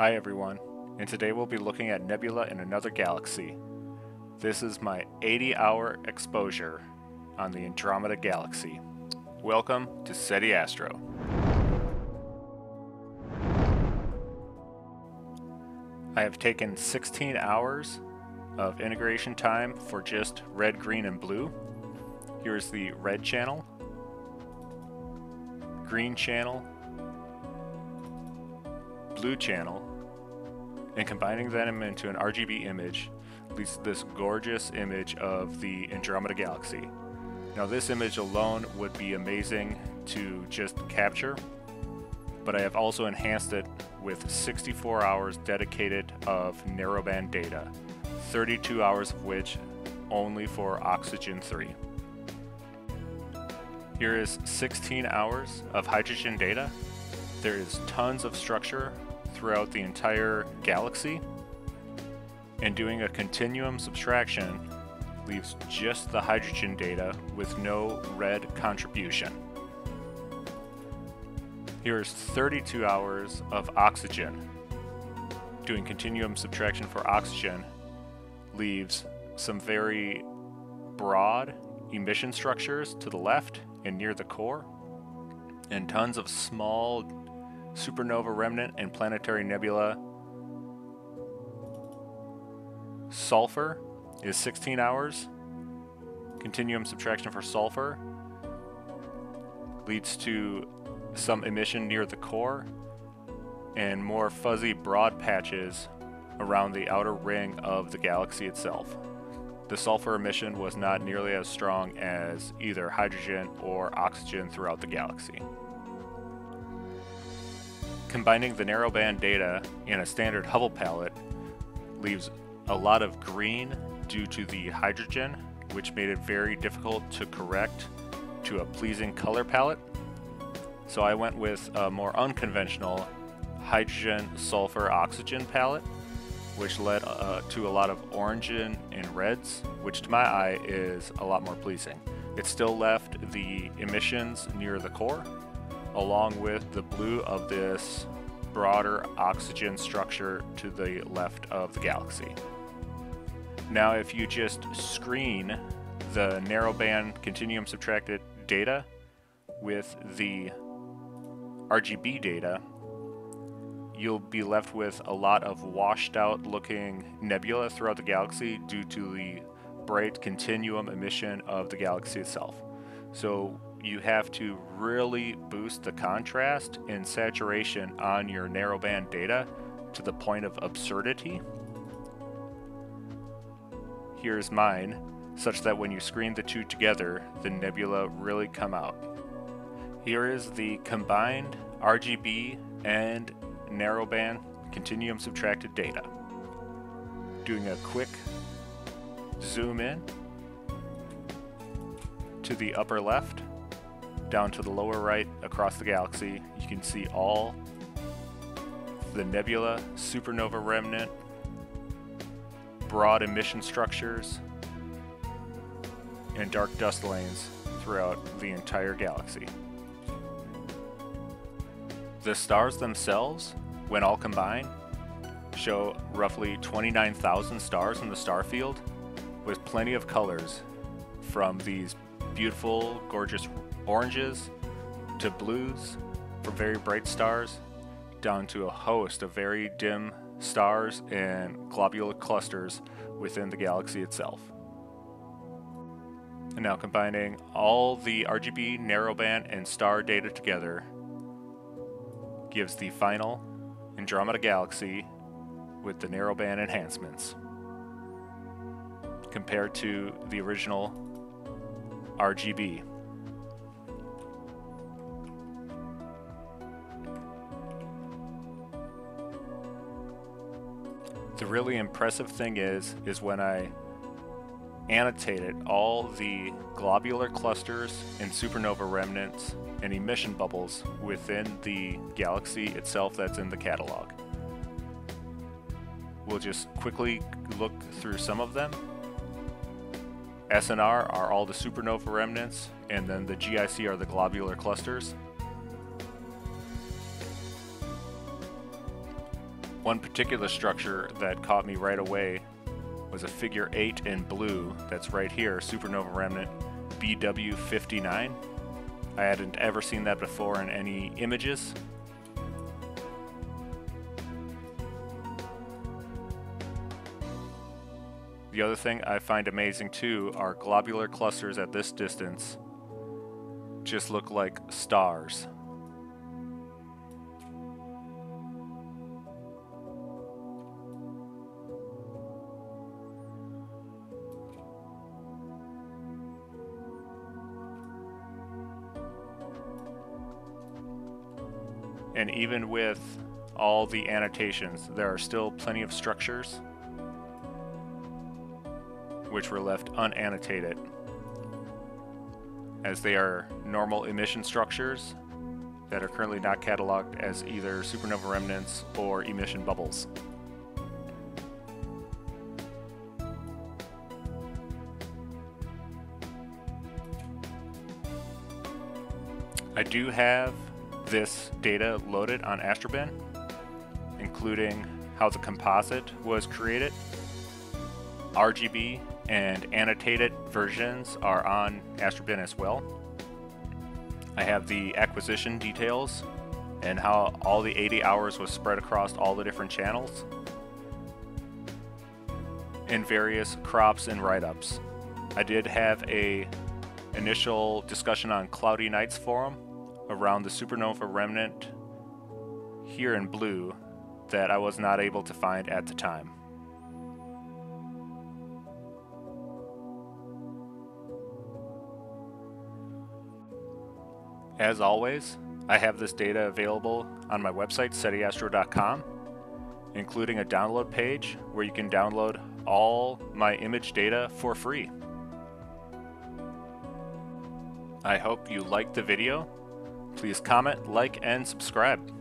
Hi everyone, and today we'll be looking at nebula in another galaxy. This is my 80-hour exposure on the Andromeda Galaxy. Welcome to SETI Astro. I have taken 16 hours of integration time for just red, green, and blue. Here's the red channel, green channel, blue channel, and combining them into an RGB image leads to this gorgeous image of the Andromeda Galaxy. Now this image alone would be amazing to just capture, but I have also enhanced it with 64 hours dedicated of narrowband data, 32 hours of which only for Oxygen 3. Here is 16 hours of hydrogen data. There is tons of structure throughout the entire galaxy, and doing a continuum subtraction leaves just the hydrogen data with no red contribution. Here is 32 hours of oxygen. Doing continuum subtraction for oxygen leaves some very broad emission structures to the left and near the core, and tons of small supernova remnant and planetary nebula. Sulfur is 16 hours. Continuum subtraction for sulfur leads to some emission near the core and more fuzzy broad patches around the outer ring of the galaxy itself. The sulfur emission was not nearly as strong as either hydrogen or oxygen throughout the galaxy. Combining the narrowband data in a standard Hubble palette leaves a lot of green due to the hydrogen, which made it very difficult to correct to a pleasing color palette. So I went with a more unconventional hydrogen, sulfur, oxygen palette, which led to a lot of orange and reds, which to my eye is a lot more pleasing. It still left the emissions near the core, along with the blue of this broader oxygen structure to the left of the galaxy. Now, if you just screen the narrowband continuum subtracted data with the RGB data, you'll be left with a lot of washed out looking nebula throughout the galaxy due to the bright continuum emission of the galaxy itself. So you have to really boost the contrast and saturation on your narrowband data to the point of absurdity. Here's mine, such that when you screen the two together, the nebula really come out. Here is the combined RGB and narrowband continuum subtracted data. Doing a quick zoom in to the upper left, down to the lower right across the galaxy, you can see all the nebula, supernova remnant, broad emission structures, and dark dust lanes throughout the entire galaxy. The stars themselves, when all combined, show roughly 29,000 stars in the star field, with plenty of colors from these beautiful, gorgeous oranges to blues for very bright stars, down to a host of very dim stars and globular clusters within the galaxy itself. And now combining all the RGB, narrowband, and star data together gives the final Andromeda Galaxy with the narrowband enhancements compared to the original RGB. The really impressive thing is when I annotated all the globular clusters and supernova remnants and emission bubbles within the galaxy itself that's in the catalog. We'll just quickly look through some of them. SNR are all the supernova remnants, and then the GIC are the globular clusters. One particular structure that caught me right away was a figure 8 in blue that's right here, Supernova Remnant BW-59. I hadn't ever seen that before in any images. The other thing I find amazing too are globular clusters at this distance just look like stars. And even with all the annotations, there are still plenty of structures which were left unannotated, as they are normal emission structures that are currently not cataloged as either supernova remnants or emission bubbles. I do have this data loaded on Astrobin, including how the composite was created. RGB and annotated versions are on Astrobin as well. I have the acquisition details and how all the 80 hours was spread across all the different channels and various crops and write-ups. I did have a initial discussion on Cloudy Nights forum around the supernova remnant here in blue that I was not able to find at the time. As always, I have this data available on my website, setiastro.com, including a download page where you can download all my image data for free. I hope you liked the video. Please comment, like, and subscribe.